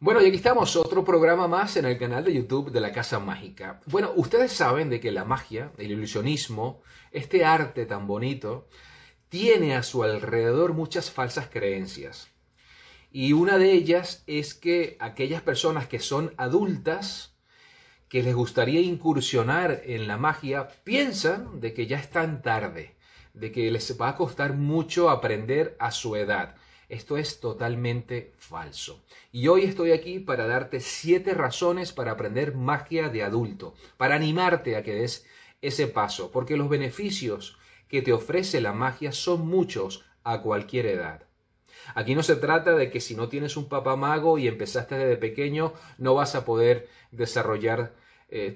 Bueno, y aquí estamos, otro programa más en el canal de YouTube de La Casa Mágica. Bueno, ustedes saben de que la magia, el ilusionismo, este arte tan bonito, tiene a su alrededor muchas falsas creencias. Y una de ellas es que aquellas personas que son adultas, que les gustaría incursionar en la magia, piensan de que ya están tarde, de que les va a costar mucho aprender a su edad. Esto es totalmente falso. Y hoy estoy aquí para darte 7 razones para aprender magia de adulto, para animarte a que des ese paso, porque los beneficios que te ofrece la magia son muchos a cualquier edad. Aquí no se trata de que si no tienes un papá mago y empezaste desde pequeño, no vas a poder desarrollar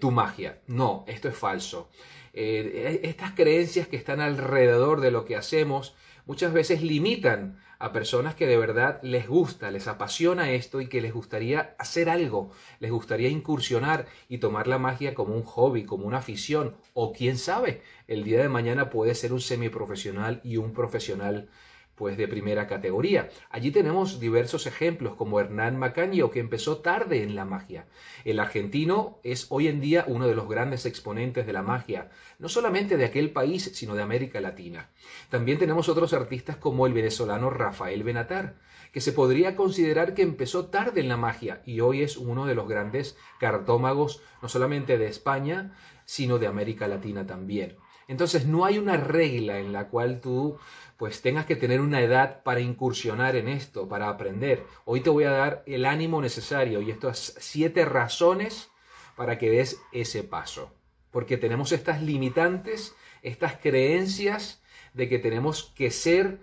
tu magia. No, esto es falso. Estas creencias que están alrededor de lo que hacemos muchas veces limitan a personas que de verdad les gusta, les apasiona esto y que les gustaría hacer algo, les gustaría incursionar y tomar la magia como un hobby, como una afición, o quién sabe, el día de mañana puede ser un semiprofesional y un profesional pues de primera categoría. Allí tenemos diversos ejemplos como Hernán Macaño, que empezó tarde en la magia. El argentino es hoy en día uno de los grandes exponentes de la magia, no solamente de aquel país, sino de América Latina. También tenemos otros artistas como el venezolano Rafael Benatar, que se podría considerar que empezó tarde en la magia y hoy es uno de los grandes cartómagos, no solamente de España, sino de América Latina también. Entonces no hay una regla en la cual tú pues tengas que tener una edad para incursionar en esto, para aprender. Hoy te voy a dar el ánimo necesario y estas 7 razones para que des ese paso. Porque tenemos estas limitantes, estas creencias de que tenemos que ser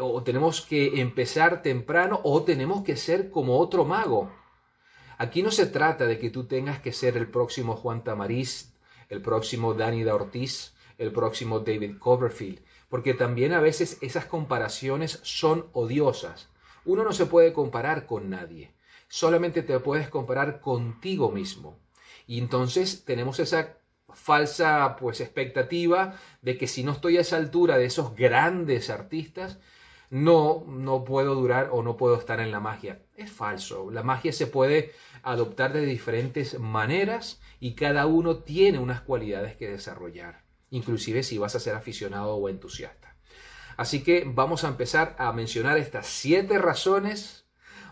o tenemos que empezar temprano o tenemos que ser como otro mago. Aquí no se trata de que tú tengas que ser el próximo Juan Tamariz, el próximo Dani Da Ortiz, el próximo David Copperfield, porque también a veces esas comparaciones son odiosas. Uno no se puede comparar con nadie, solamente te puedes comparar contigo mismo. Y entonces tenemos esa falsa pues expectativa de que si no estoy a esa altura de esos grandes artistas, no puedo durar o no puedo estar en la magia. Es falso. La magia se puede adoptar de diferentes maneras y cada uno tiene unas cualidades que desarrollar, inclusive si vas a ser aficionado o entusiasta. Así que vamos a empezar a mencionar estas 7 razones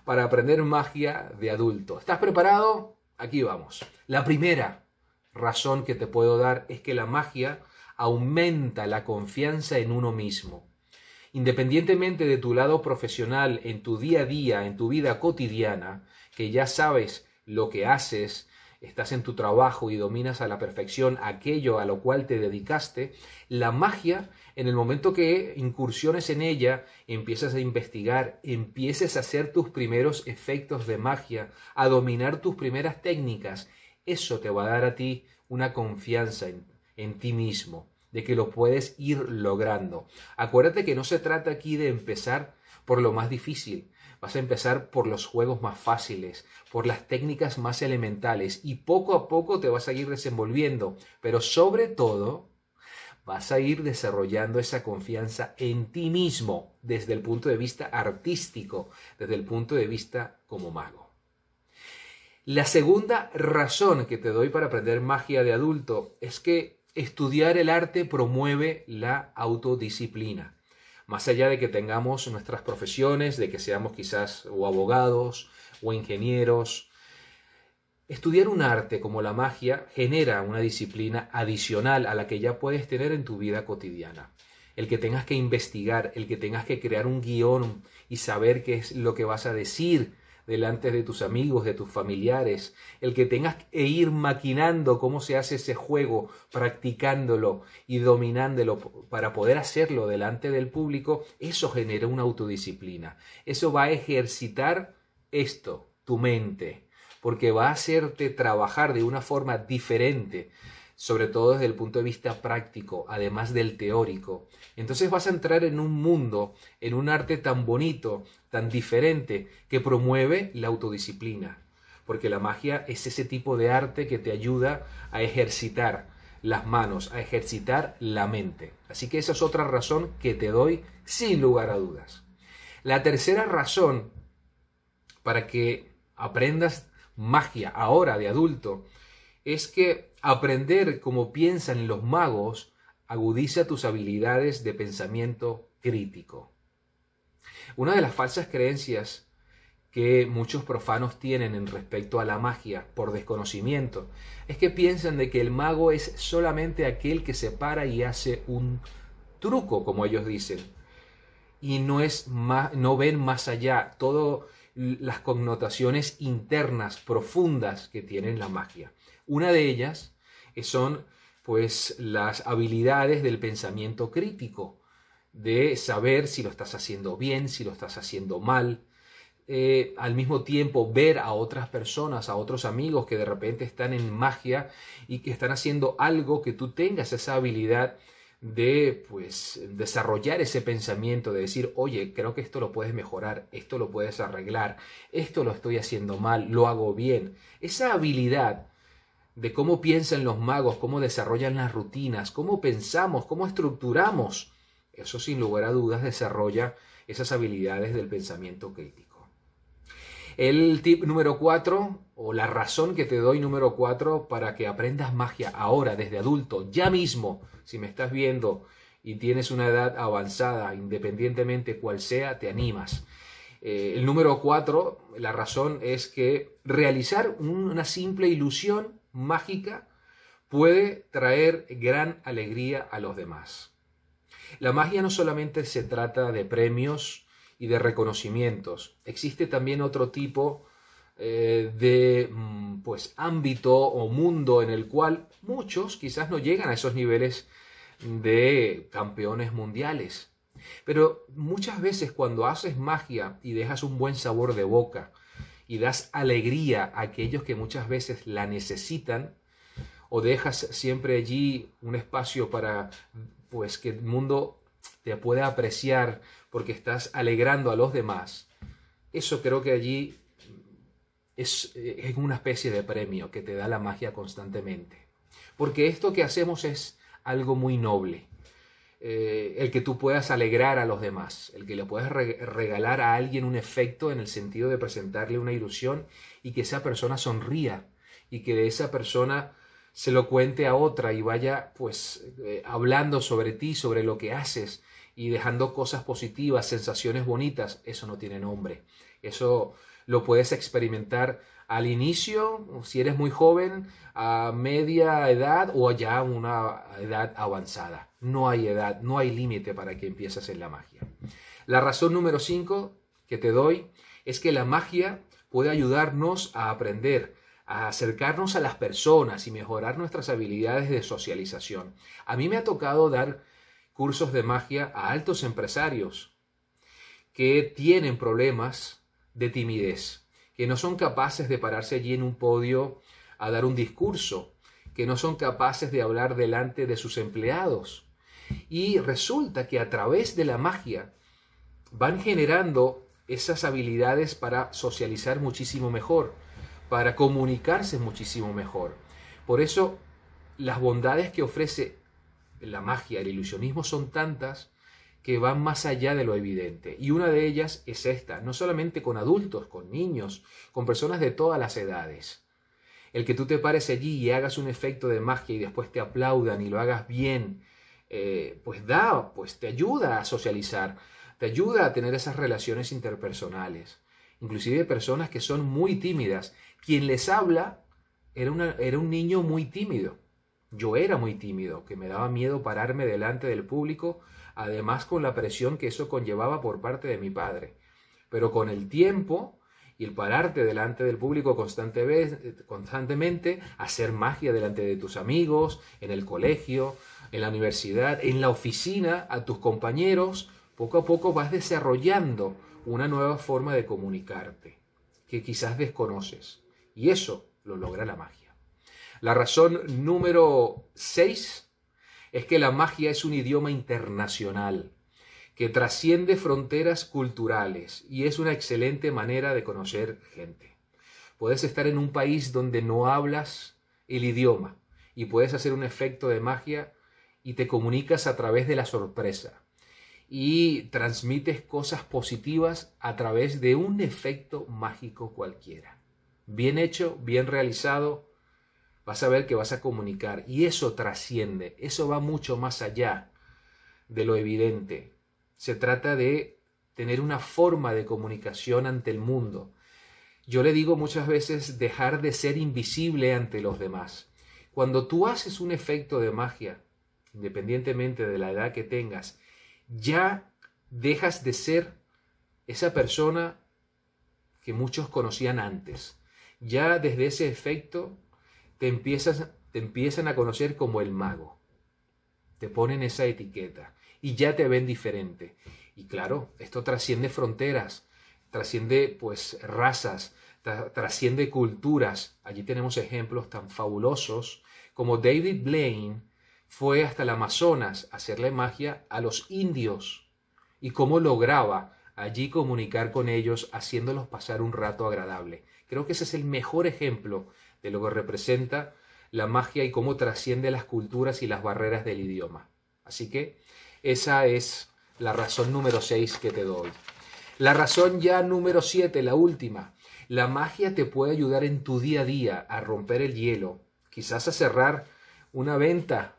para aprender magia de adulto. ¿Estás preparado? Aquí vamos. La primera razón que te puedo dar es que la magia aumenta la confianza en uno mismo. Independientemente de tu lado profesional, en tu día a día, en tu vida cotidiana, que ya sabes lo que haces, estás en tu trabajo y dominas a la perfección aquello a lo cual te dedicaste, la magia, en el momento que incursiones en ella, empiezas a investigar, empieces a hacer tus primeros efectos de magia, a dominar tus primeras técnicas, eso te va a dar a ti una confianza en ti mismo, de que lo puedes ir logrando. Acuérdate que no se trata aquí de empezar por lo más difícil. Vas a empezar por los juegos más fáciles, por las técnicas más elementales y poco a poco te vas a ir desenvolviendo. Pero sobre todo, vas a ir desarrollando esa confianza en ti mismo desde el punto de vista artístico, desde el punto de vista como mago. La segunda razón que te doy para aprender magia de adulto es que estudiar el arte promueve la autodisciplina. Más allá de que tengamos nuestras profesiones, de que seamos quizás o abogados o ingenieros, estudiar un arte como la magia genera una disciplina adicional a la que ya puedes tener en tu vida cotidiana. El que tengas que investigar, el que tengas que crear un guión y saber qué es lo que vas a decir delante de tus amigos, de tus familiares, el que tengas que ir maquinando cómo se hace ese juego, practicándolo y dominándolo para poder hacerlo delante del público, eso genera una autodisciplina. Eso va a ejercitar esto, tu mente, porque va a hacerte trabajar de una forma diferente, sobre todo desde el punto de vista práctico, además del teórico. Entonces vas a entrar en un mundo, en un arte tan bonito, tan diferente, que promueve la autodisciplina. Porque la magia es ese tipo de arte que te ayuda a ejercitar las manos, a ejercitar la mente. Así que esa es otra razón que te doy sin lugar a dudas. La tercera razón para que aprendas magia ahora de adulto, es que aprender como piensan los magos agudiza tus habilidades de pensamiento crítico. Una de las falsas creencias que muchos profanos tienen en respecto a la magia por desconocimiento es que piensan de que el mago es solamente aquel que se para y hace un truco, como ellos dicen, y no ven más allá todas las connotaciones internas profundas que tiene la magia. Una de ellas son pues las habilidades del pensamiento crítico, de saber si lo estás haciendo bien, si lo estás haciendo mal. Al mismo tiempo ver a otras personas, a otros amigos que de repente están en magia y que están haciendo algo que tú tengas esa habilidad de pues desarrollar ese pensamiento, de decir, oye, creo que esto lo puedes mejorar, esto lo puedes arreglar, esto lo estoy haciendo mal, lo hago bien. Esa habilidad de cómo piensan los magos, cómo desarrollan las rutinas, cómo pensamos, cómo estructuramos, eso sin lugar a dudas desarrolla esas habilidades del pensamiento crítico. El tip número 4, o la razón que te doy número 4 para que aprendas magia ahora, desde adulto, ya mismo, si me estás viendo y tienes una edad avanzada, independientemente cuál sea, te animas. El número 4, la razón es que realizar una simple ilusión mágica puede traer gran alegría a los demás. La magia no solamente se trata de premios y de reconocimientos, existe también otro tipo de pues, ámbito o mundo en el cual muchos quizás no llegan a esos niveles de campeones mundiales. Pero muchas veces cuando haces magia y dejas un buen sabor de boca y das alegría a aquellos que muchas veces la necesitan, o dejas siempre allí un espacio para pues que el mundo te pueda apreciar porque estás alegrando a los demás, eso creo que allí es una especie de premio que te da la magia constantemente. Porque esto que hacemos es algo muy noble. El que tú puedas alegrar a los demás, el que le puedas regalar a alguien un efecto en el sentido de presentarle una ilusión y que esa persona sonría y que de esa persona se lo cuente a otra y vaya pues hablando sobre ti, sobre lo que haces y dejando cosas positivas, sensaciones bonitas, eso no tiene nombre. Eso lo puedes experimentar al inicio, si eres muy joven, a media edad o ya a una edad avanzada. No hay edad, no hay límite para que empieces en la magia. La razón número 5 que te doy es que la magia puede ayudarnos a aprender, a acercarnos a las personas y mejorar nuestras habilidades de socialización. A mí me ha tocado dar cursos de magia a altos empresarios que tienen problemas de timidez, que no son capaces de pararse allí en un podio a dar un discurso, que no son capaces de hablar delante de sus empleados. Y resulta que a través de la magia van generando esas habilidades para socializar muchísimo mejor, para comunicarse muchísimo mejor. Por eso las bondades que ofrece la magia, el ilusionismo, son tantas que van más allá de lo evidente. Y una de ellas es esta, no solamente con adultos, con niños, con personas de todas las edades. El que tú te pares allí y hagas un efecto de magia y después te aplaudan y lo hagas bien, pues te ayuda a socializar, te ayuda a tener esas relaciones interpersonales. Inclusive personas que son muy tímidas. Quien les habla era un niño muy tímido. Yo era muy tímido, que me daba miedo pararme delante del público, además con la presión que eso conllevaba por parte de mi padre. Pero con el tiempo y el pararte delante del público constantemente, hacer magia delante de tus amigos, en el colegio, en la universidad, en la oficina, a tus compañeros, poco a poco vas desarrollando una nueva forma de comunicarte que quizás desconoces, y eso lo logra la magia. La razón número 6 es que la magia es un idioma internacional que trasciende fronteras culturales y es una excelente manera de conocer gente. Puedes estar en un país donde no hablas el idioma y puedes hacer un efecto de magia y te comunicas a través de la sorpresa. Y transmites cosas positivas a través de un efecto mágico cualquiera. bien hecho, bien realizado, vas a ver que vas a comunicar. Y eso trasciende, eso va mucho más allá de lo evidente. Se trata de tener una forma de comunicación ante el mundo. Yo le digo muchas veces dejar de ser invisible ante los demás. Cuando tú haces un efecto de magia, independientemente de la edad que tengas, ya dejas de ser esa persona que muchos conocían antes. Ya desde ese efecto te empiezan a conocer como el mago. Te ponen esa etiqueta y ya te ven diferente. Y claro, esto trasciende fronteras, trasciende pues razas, trasciende culturas. Allí tenemos ejemplos tan fabulosos como David Blaine fue hasta el Amazonas a hacerle magia a los indios y cómo lograba allí comunicar con ellos haciéndolos pasar un rato agradable. Creo que ese es el mejor ejemplo de lo que representa la magia y cómo trasciende las culturas y las barreras del idioma. Así que esa es la razón número 6 que te doy. La razón ya número 7, la última. La magia te puede ayudar en tu día a día a romper el hielo, quizás a cerrar una venta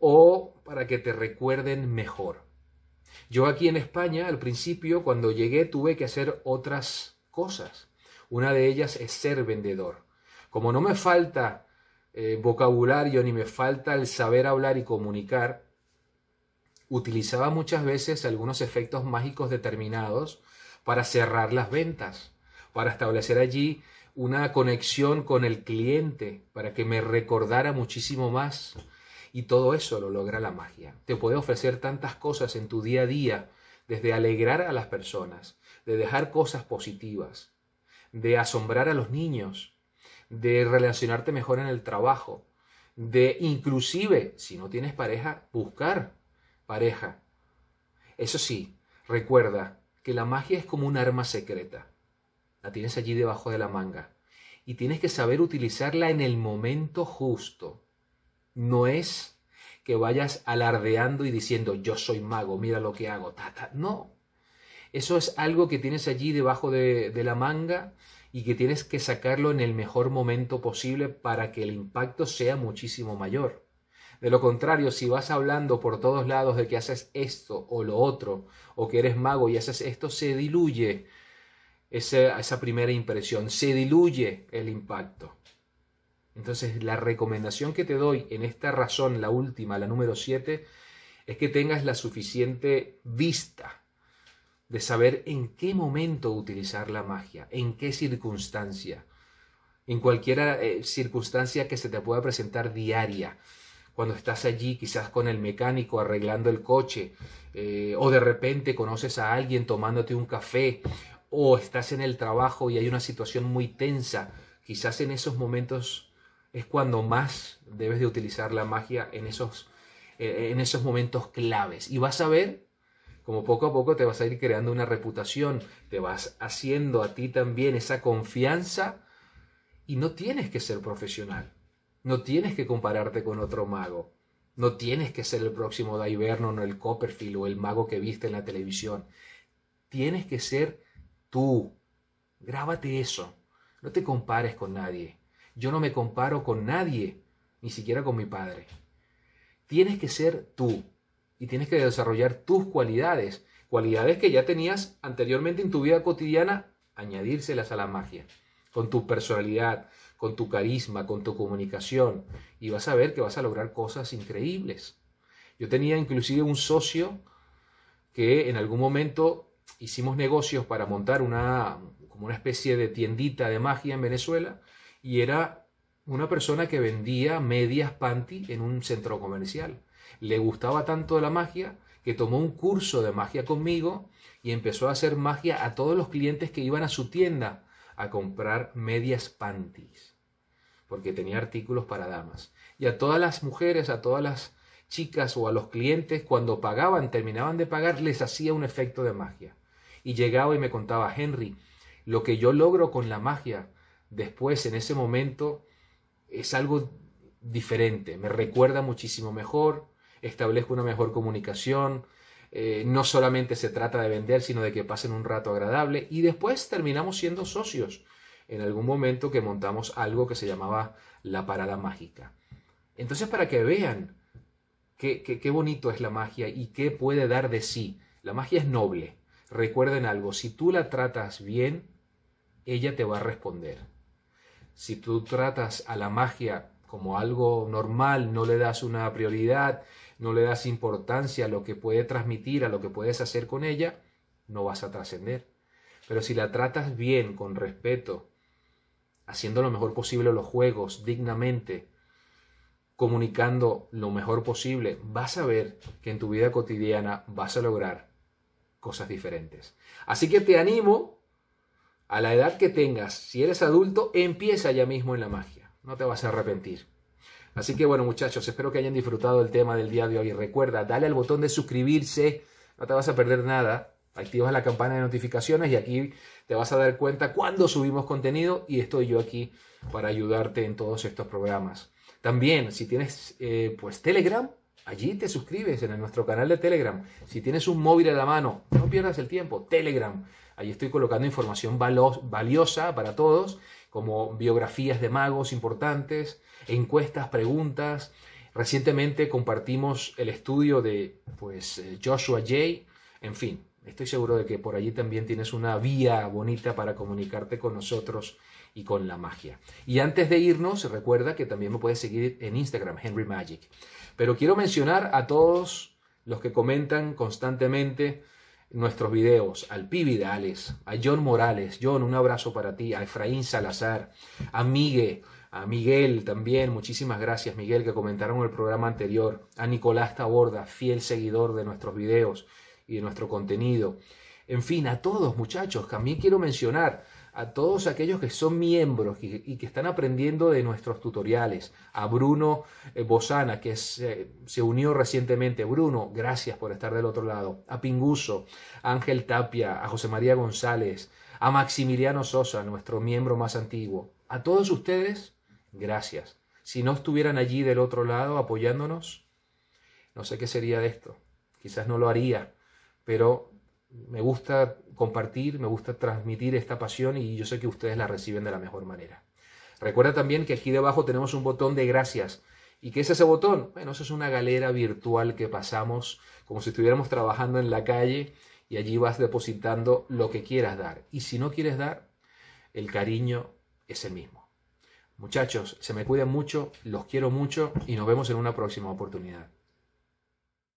o para que te recuerden mejor. Yo aquí en España, al principio, cuando llegué, tuve que hacer otras cosas. Una de ellas es ser vendedor. Como no me falta vocabulario ni me falta el saber hablar y comunicar, utilizaba muchas veces algunos efectos mágicos determinados para cerrar las ventas, para establecer allí una conexión con el cliente, para que me recordara muchísimo más. Y todo eso lo logra la magia. Te puede ofrecer tantas cosas en tu día a día, desde alegrar a las personas, de dejar cosas positivas, de asombrar a los niños, de relacionarte mejor en el trabajo, de inclusive, si no tienes pareja, buscar pareja. Eso sí, recuerda que la magia es como un arma secreta. La tienes allí debajo de la manga y tienes que saber utilizarla en el momento justo. No es que vayas alardeando y diciendo yo soy mago, mira lo que hago, tata. No, eso es algo que tienes allí debajo de la manga y que tienes que sacarlo en el mejor momento posible para que el impacto sea muchísimo mayor. De lo contrario, si vas hablando por todos lados de que haces esto o lo otro, o que eres mago y haces esto, se diluye esa primera impresión, se diluye el impacto. Entonces, la recomendación que te doy en esta razón, la última, la número 7, es que tengas la suficiente vista de saber en qué momento utilizar la magia, en qué circunstancia, en cualquier circunstancia que se te pueda presentar diaria. Cuando estás allí quizás con el mecánico arreglando el coche, o de repente conoces a alguien tomándote un café, o estás en el trabajo y hay una situación muy tensa, quizás en esos momentos es cuando más debes de utilizar la magia, en esos momentos claves. Y vas a ver como poco a poco te vas a ir creando una reputación, te vas haciendo a ti también esa confianza y no tienes que ser profesional. No tienes que compararte con otro mago. No tienes que ser el próximo Dai Vernon o el Copperfield o el mago que viste en la televisión. Tienes que ser tú. Grábate eso. No te compares con nadie. Yo no me comparo con nadie, ni siquiera con mi padre. Tienes que ser tú y tienes que desarrollar tus cualidades. Cualidades que ya tenías anteriormente en tu vida cotidiana, añadírselas a la magia. Con tu personalidad, con tu carisma, con tu comunicación, y vas a ver que vas a lograr cosas increíbles. Yo tenía inclusive un socio que en algún momento hicimos negocios para montar como una especie de tiendita de magia en Venezuela, y era una persona que vendía medias panty en un centro comercial. Le gustaba tanto la magia que tomó un curso de magia conmigo y empezó a hacer magia a todos los clientes que iban a su tienda a comprar medias panties, porque tenía artículos para damas. Y a todas las mujeres, a todas las chicas o a los clientes, cuando pagaban, terminaban de pagar, les hacía un efecto de magia. Y llegaba y me contaba, Henry, lo que yo logro con la magia después, en ese momento, es algo diferente. Me recuerda muchísimo mejor, establezco una mejor comunicación. No solamente se trata de vender, sino de que pasen un rato agradable. Y después terminamos siendo socios. en algún momento que montamos algo que se llamaba La Parada Mágica. Entonces, para que vean qué bonito es la magia y qué puede dar de sí. La magia es noble. Recuerden algo, si tú la tratas bien, ella te va a responder. Si tú tratas a la magia como algo normal, no le das una prioridad, no le das importancia a lo que puede transmitir, a lo que puedes hacer con ella, no vas a trascender. Pero si la tratas bien, con respeto, haciendo lo mejor posible los juegos, dignamente, comunicando lo mejor posible, vas a ver que en tu vida cotidiana vas a lograr cosas diferentes. Así que te animo, a la edad que tengas, si eres adulto, empieza ya mismo en la magia. No te vas a arrepentir. Así que bueno, muchachos, espero que hayan disfrutado el tema del día de hoy. Recuerda, dale al botón de suscribirse, no te vas a perder nada. Activas la campana de notificaciones y aquí te vas a dar cuenta cuando subimos contenido y estoy yo aquí para ayudarte en todos estos programas. También, si tienes pues Telegram, allí te suscribes en nuestro canal de Telegram. Si tienes un móvil a la mano, no pierdas el tiempo, Telegram. Allí estoy colocando información valiosa para todos, como biografías de magos importantes, encuestas, preguntas. Recientemente compartimos el estudio de pues, Joshua Jay, en fin. Estoy seguro de que por allí también tienes una vía bonita para comunicarte con nosotros y con la magia. Y antes de irnos, recuerda que también me puedes seguir en Instagram, Henry Magic. Pero quiero mencionar a todos los que comentan constantemente nuestros videos. Al Pi Vidales, a John Morales. John, un abrazo para ti. A Efraín Salazar, a Miguel. A Miguel también, muchísimas gracias Miguel, que comentaron el programa anterior. A Nicolás Taborda, fiel seguidor de nuestros videos y de nuestro contenido. En fin, a todos muchachos, también quiero mencionar a todos aquellos que son miembros y que están aprendiendo de nuestros tutoriales. A Bruno Bozana, que se unió recientemente. Bruno, gracias por estar del otro lado. A Pinguso, a Ángel Tapia, a José María González, a Maximiliano Sosa, nuestro miembro más antiguo. A todos ustedes, gracias. Si no estuvieran allí del otro lado apoyándonos, no sé qué sería de esto. Quizás no lo haría. Pero me gusta compartir, me gusta transmitir esta pasión y yo sé que ustedes la reciben de la mejor manera. Recuerda también que aquí debajo tenemos un botón de gracias. ¿Y qué es ese botón? Bueno, eso es una galera virtual que pasamos como si estuviéramos trabajando en la calle y allí vas depositando lo que quieras dar. Y si no quieres dar, el cariño es el mismo. Muchachos, se me cuidan mucho, los quiero mucho y nos vemos en una próxima oportunidad.